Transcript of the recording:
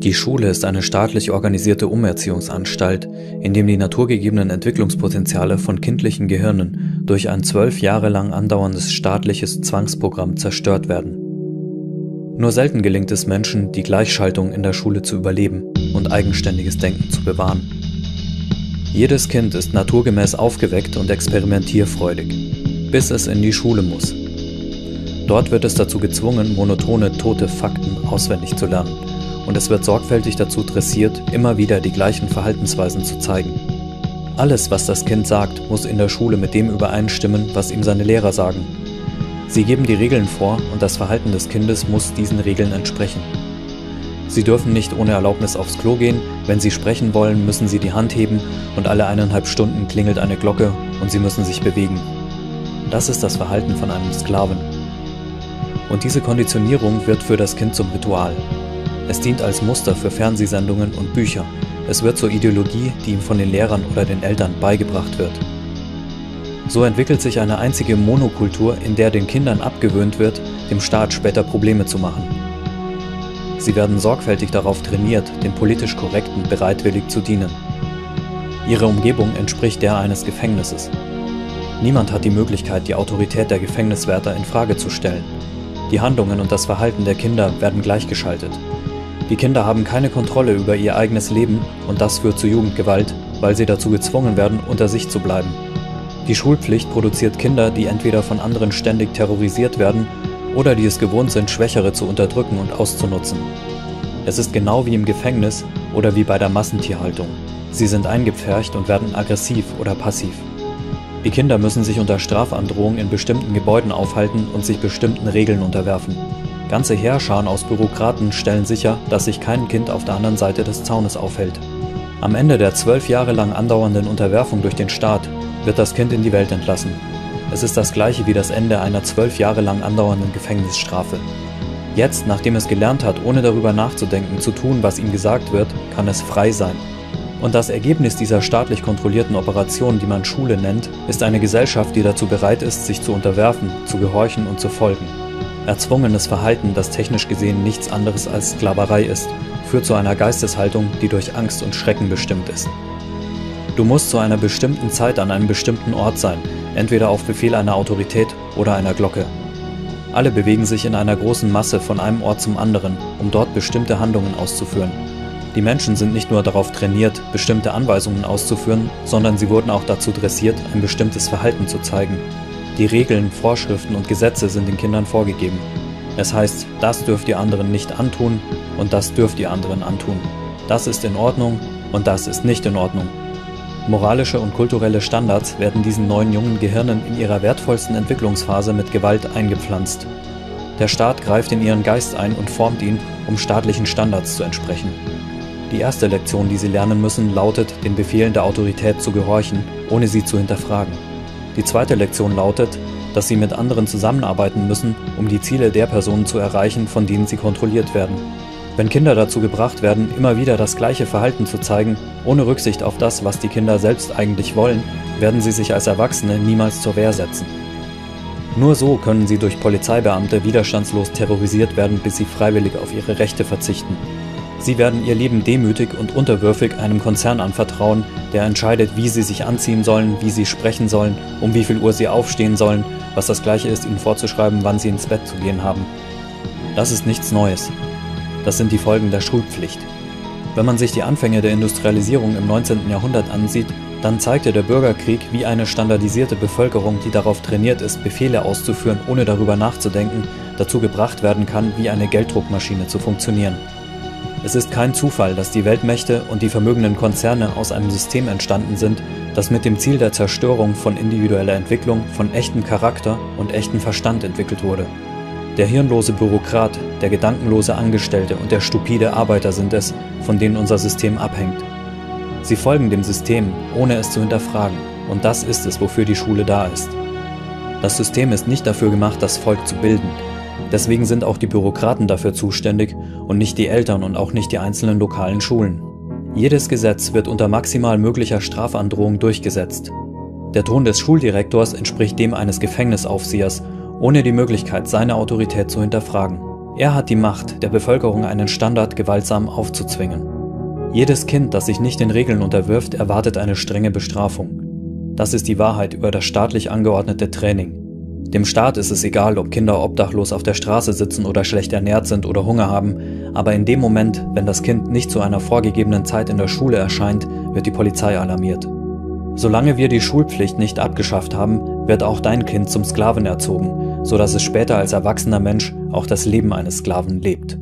Die Schule ist eine staatlich organisierte Umerziehungsanstalt, in dem die naturgegebenen Entwicklungspotenziale von kindlichen Gehirnen durch ein 12 Jahre lang andauerndes staatliches Zwangsprogramm zerstört werden. Nur selten gelingt es Menschen, die Gleichschaltung in der Schule zu überleben und eigenständiges Denken zu bewahren. Jedes Kind ist naturgemäß aufgeweckt und experimentierfreudig, bis es in die Schule muss. Dort wird es dazu gezwungen, monotone, tote Fakten auswendig zu lernen. Und es wird sorgfältig dazu dressiert, immer wieder die gleichen Verhaltensweisen zu zeigen. Alles, was das Kind sagt, muss in der Schule mit dem übereinstimmen, was ihm seine Lehrer sagen. Sie geben die Regeln vor und das Verhalten des Kindes muss diesen Regeln entsprechen. Sie dürfen nicht ohne Erlaubnis aufs Klo gehen, wenn sie sprechen wollen, müssen sie die Hand heben und alle 1,5 Stunden klingelt eine Glocke und sie müssen sich bewegen. Das ist das Verhalten von einem Sklaven. Und diese Konditionierung wird für das Kind zum Ritual. Es dient als Muster für Fernsehsendungen und Bücher. Es wird zur Ideologie, die ihm von den Lehrern oder den Eltern beigebracht wird. So entwickelt sich eine einzige Monokultur, in der den Kindern abgewöhnt wird, dem Staat später Probleme zu machen. Sie werden sorgfältig darauf trainiert, dem politisch Korrekten bereitwillig zu dienen. Ihre Umgebung entspricht der eines Gefängnisses. Niemand hat die Möglichkeit, die Autorität der Gefängniswärter in Frage zu stellen. Die Handlungen und das Verhalten der Kinder werden gleichgeschaltet. Die Kinder haben keine Kontrolle über ihr eigenes Leben und das führt zu Jugendgewalt, weil sie dazu gezwungen werden, unter sich zu bleiben. Die Schulpflicht produziert Kinder, die entweder von anderen ständig terrorisiert werden oder die es gewohnt sind, Schwächere zu unterdrücken und auszunutzen. Es ist genau wie im Gefängnis oder wie bei der Massentierhaltung. Sie sind eingepfercht und werden aggressiv oder passiv. Die Kinder müssen sich unter Strafandrohung in bestimmten Gebäuden aufhalten und sich bestimmten Regeln unterwerfen. Ganze Heerscharen aus Bürokraten stellen sicher, dass sich kein Kind auf der anderen Seite des Zaunes aufhält. Am Ende der 12 Jahre lang andauernden Unterwerfung durch den Staat wird das Kind in die Welt entlassen. Es ist das gleiche wie das Ende einer 12 Jahre lang andauernden Gefängnisstrafe. Jetzt, nachdem es gelernt hat, ohne darüber nachzudenken, zu tun, was ihm gesagt wird, kann es frei sein. Und das Ergebnis dieser staatlich kontrollierten Operation, die man Schule nennt, ist eine Gesellschaft, die dazu bereit ist, sich zu unterwerfen, zu gehorchen und zu folgen. Erzwungenes Verhalten, das technisch gesehen nichts anderes als Sklaverei ist, führt zu einer Geisteshaltung, die durch Angst und Schrecken bestimmt ist. Du musst zu einer bestimmten Zeit an einem bestimmten Ort sein, entweder auf Befehl einer Autorität oder einer Glocke. Alle bewegen sich in einer großen Masse von einem Ort zum anderen, um dort bestimmte Handlungen auszuführen. Die Menschen sind nicht nur darauf trainiert, bestimmte Anweisungen auszuführen, sondern sie wurden auch dazu dressiert, ein bestimmtes Verhalten zu zeigen. Die Regeln, Vorschriften und Gesetze sind den Kindern vorgegeben. Es heißt, das dürft ihr anderen nicht antun und das dürft ihr anderen antun. Das ist in Ordnung und das ist nicht in Ordnung. Moralische und kulturelle Standards werden diesen neuen jungen Gehirnen in ihrer wertvollsten Entwicklungsphase mit Gewalt eingepflanzt. Der Staat greift in ihren Geist ein und formt ihn, um staatlichen Standards zu entsprechen. Die erste Lektion, die sie lernen müssen, lautet, den Befehlen der Autorität zu gehorchen, ohne sie zu hinterfragen. Die zweite Lektion lautet, dass sie mit anderen zusammenarbeiten müssen, um die Ziele der Personen zu erreichen, von denen sie kontrolliert werden. Wenn Kinder dazu gebracht werden, immer wieder das gleiche Verhalten zu zeigen, ohne Rücksicht auf das, was die Kinder selbst eigentlich wollen, werden sie sich als Erwachsene niemals zur Wehr setzen. Nur so können sie durch Polizeibeamte widerstandslos terrorisiert werden, bis sie freiwillig auf ihre Rechte verzichten. Sie werden ihr Leben demütig und unterwürfig einem Konzern anvertrauen, der entscheidet, wie sie sich anziehen sollen, wie sie sprechen sollen, um wie viel Uhr sie aufstehen sollen, was das gleiche ist, ihnen vorzuschreiben, wann sie ins Bett zu gehen haben. Das ist nichts Neues. Das sind die Folgen der Schulpflicht. Wenn man sich die Anfänge der Industrialisierung im 19. Jahrhundert ansieht, dann zeigte der Bürgerkrieg, wie eine standardisierte Bevölkerung, die darauf trainiert ist, Befehle auszuführen, ohne darüber nachzudenken, dazu gebracht werden kann, wie eine Gelddruckmaschine zu funktionieren. Es ist kein Zufall, dass die Weltmächte und die vermögenden Konzerne aus einem System entstanden sind, das mit dem Ziel der Zerstörung von individueller Entwicklung, von echtem Charakter und echtem Verstand entwickelt wurde. Der hirnlose Bürokrat, der gedankenlose Angestellte und der stupide Arbeiter sind es, von denen unser System abhängt. Sie folgen dem System, ohne es zu hinterfragen, und das ist es, wofür die Schule da ist. Das System ist nicht dafür gemacht, das Volk zu bilden. Deswegen sind auch die Bürokraten dafür zuständig und nicht die Eltern und auch nicht die einzelnen lokalen Schulen. Jedes Gesetz wird unter maximal möglicher Strafandrohung durchgesetzt. Der Ton des Schuldirektors entspricht dem eines Gefängnisaufsehers, ohne die Möglichkeit, seine Autorität zu hinterfragen. Er hat die Macht, der Bevölkerung einen Standard gewaltsam aufzuzwingen. Jedes Kind, das sich nicht den Regeln unterwirft, erwartet eine strenge Bestrafung. Das ist die Wahrheit über das staatlich angeordnete Training. Dem Staat ist es egal, ob Kinder obdachlos auf der Straße sitzen oder schlecht ernährt sind oder Hunger haben, aber in dem Moment, wenn das Kind nicht zu einer vorgegebenen Zeit in der Schule erscheint, wird die Polizei alarmiert. Solange wir die Schulpflicht nicht abgeschafft haben, wird auch dein Kind zum Sklaven erzogen, sodass es später als erwachsener Mensch auch das Leben eines Sklaven lebt.